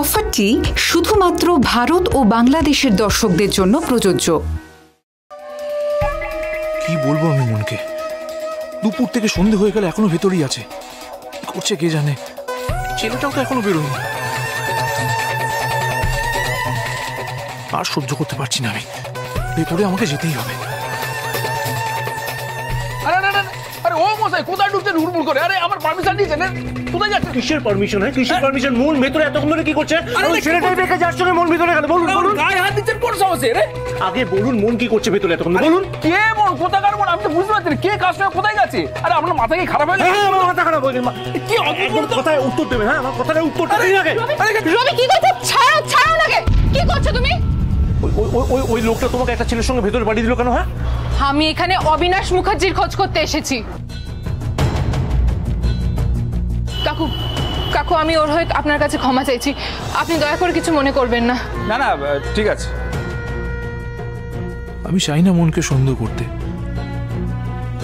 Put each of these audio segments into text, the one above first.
অফারটি শুধুমাত্র ভারত ও বাংলাদেশের দর্শকদের জন্য প্রযোজ্য। কি বলবো আমি মনকে, দুপুর থেকে সন্ধে হয়ে গেল এখনো ভেতরেই আছে, কি করছে কে জানে, ছেলেটাও তো এখনো বেরোয়নি। আর সহ্য করতে পারছি না আমি, ভেতরে আমাকে যেতেই হবে। ওই লোকটা তোমাকে একটা ছেলের সঙ্গে ভেতরে পাঠিয়ে দিল কেন? হ্যাঁ, আমি এখানে অবিনাশ মুখার্জির খোঁজ করতে এসেছি। কাকু, কাকু আমি ওর হয়ে আপনার কাছে ক্ষমা চাইছি, আপনি দয়া করে কিছু মনে করবেন না। না না ঠিক আছে, আমি চাই না মনকে সন্দেহ করতে,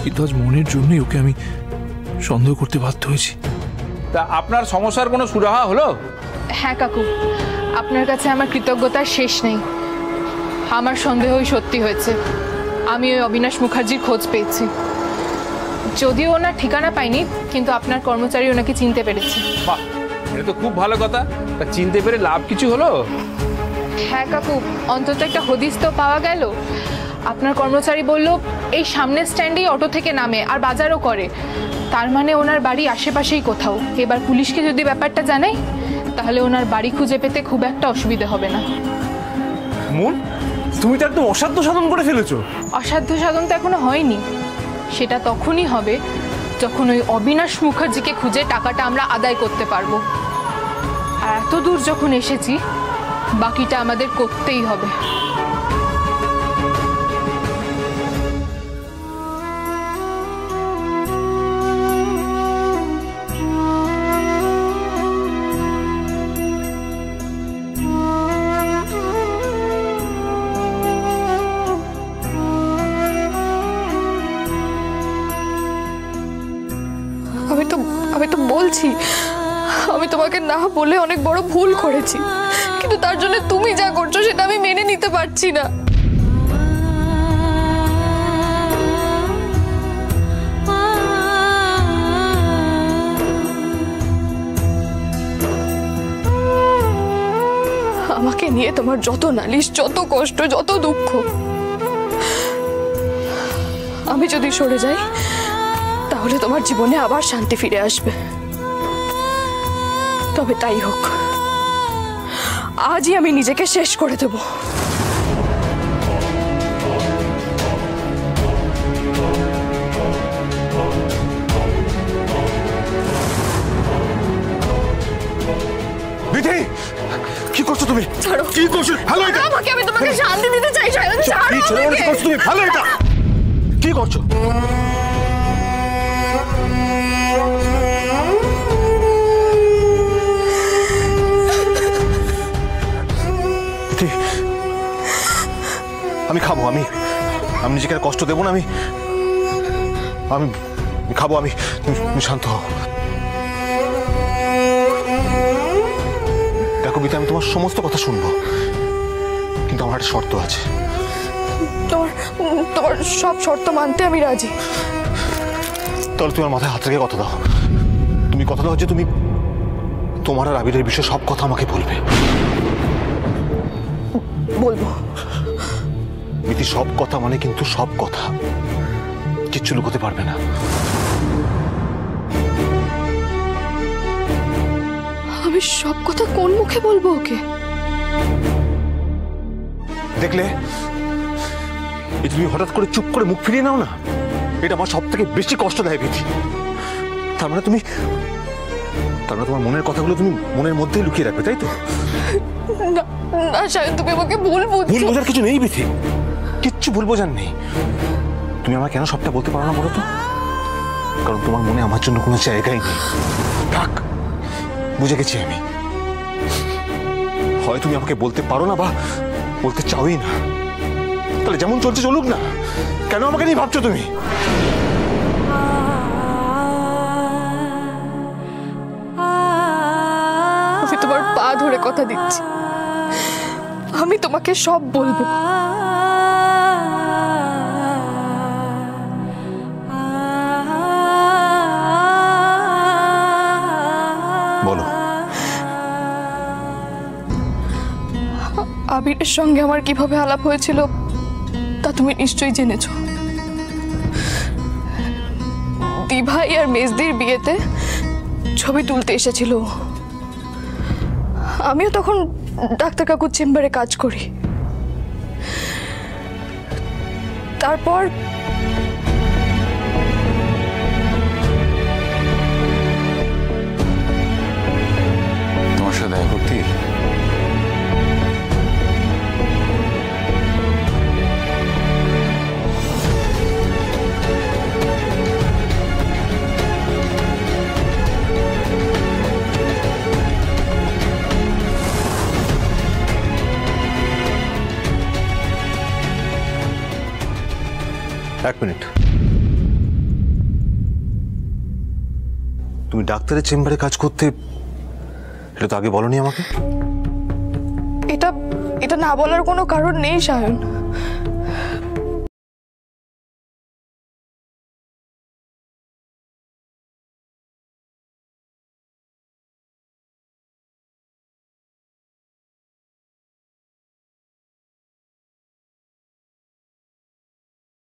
কিন্তু আজ মনের জন্যই ওকে আমি সন্দেহ করতে বাধ্য হয়েছি। তা আপনার সমস্যার কোনো সুরাহা হলো? হ্যাঁ কাকু, আপনার কাছে আমার কৃতজ্ঞতার শেষ নেই। আমার সন্দেহই সত্যি হয়েছে, আমি ওই অবিনাশ মুখার্জির খোঁজ পেয়েছি। যদিও ওনার ঠিকানা পাইনি, কিন্তু আপনার কর্মচারী ওনাকে চিনতে পেরেছে। বাহ, এটা তো খুব ভালো কথা। তা চিনতে পেরে লাভ কিছু হলো? হ্যাঁ কাকু, অন্তত একটা হদিস তো পাওয়া গেল। আপনার কর্মচারী বলল এই সামনের স্ট্যান্ডেই অটো থেকে নামে আর বাজারও করে, তার মানে ওনার বাড়ি আশেপাশেই কোথাও। এবার পুলিশকে যদি ব্যাপারটা জানাই, তাহলে ওনার বাড়ি খুঁজে পেতে খুব একটা অসুবিধা হবে না। মন, তুমি তো একদম অসাধ্য সাধন করে ফেলেছো। অসাধ্য সাধন তো এখনো হয়নি, সেটা তখনই হবে যখন ওই অবিনাশ মুখার্জিকে খুঁজে টাকাটা আমরা আদায় করতে পারবো। আর এত দূর যখন এসেছি, বাকিটা আমাদের করতেই হবে। আমি তোমাকে না বলে অনেক বড় ভুল করেছি, কিন্তু তার জন্য তুমি যা করছো সেটা আমি মেনে নিতে পারছি না। আমাকে নিয়ে তোমার যত নালিশ, যত কষ্ট, যত দুঃখ, আমি যদি সরে যাই তাহলে তোমার জীবনে আবার শান্তি ফিরে আসবে। তবে তাই হোক, আজই আমি নিজেকে শেষ করে দেব। বিধি, কি করছো তুমি? ছাড়ো, কি করছো? ভালো এটা, আমাকে, আমি তোমাকে শান্তি দিতে চাই। ছাড়ো, ছাড়ো, কি করছো তুমি? ভালো এটা, কি করছো? আমি খাবো, আমি নিজেকে আর কষ্ট দেবো না। আমি খাবো, আমি শান্ত হও। দেখো বিতা, আমি তোমার সমস্ত কথা শুনবো, কিন্তু আমার একটা শর্ত আছে। তোমার সব শর্ত মানতে আমি রাজি। তাহলে তোমার মাথায় হাত রেখে কথা দাও, তুমি কথা দাও যে তুমি তোমার আর আবিরের বিষয়ে সব কথা আমাকে বলবে। বলবো মিতি, সব কথা মানে কিন্তু সব কথা, কিচ্ছু লুকোতে পারবে না। আমি সব কথা কোন মুখে বলবো ওকে? দেখলে, তুমি হঠাৎ করে চুপ করে মুখ ফিরিয়ে নাও না, এটা আমার সব থেকে বেশি কষ্ট দেয় মিতি। তার মানে তোমার মনের কথাগুলো তুমি মনের মধ্যেই লুকিয়ে রাখবে, তাই তো? না শায়দ, তুমি আমাকে ভুল বুঝছো। ভুল বোঝার কিছু নেই মিতি, কিচ্ছু ভুল বোঝার নেই। তুমি আমার কেন সবটা বলতে পারো না বলো তো? কারণ তোমার মনে আমার জন্য কোনো জায়গাই নেই। থাক, বুঝে গেছি আমি। হয় তুমি আমাকে বলতে পারো না বা বলতে চাওই না, তাহলে যেমন চলছে চলুক না। কেন আমাকে নিয়ে ভাবছো তুমি? আমি তোমার পা ধরে কথা দিচ্ছি, আমি তোমাকে সব বলবো। বলো। আবিরের সঙ্গে আমার কিভাবে আলাপ হয়েছিল তা তুমি নিশ্চয়ই জেনেছো। দিভাই আর মেজদির বিয়েতে ছবি তুলতে এসেছিল, আমিও তখন ডাক্তার কাকুর চেম্বারে কাজ করি। তারপর তোমার সাথে দেখা করতে তুমি ডাক্তারের চেম্বারে কাজ করতে, এটা তো আগে বলনি আমাকে। এটা না বলার কোনো কারণ নেই সায়ন।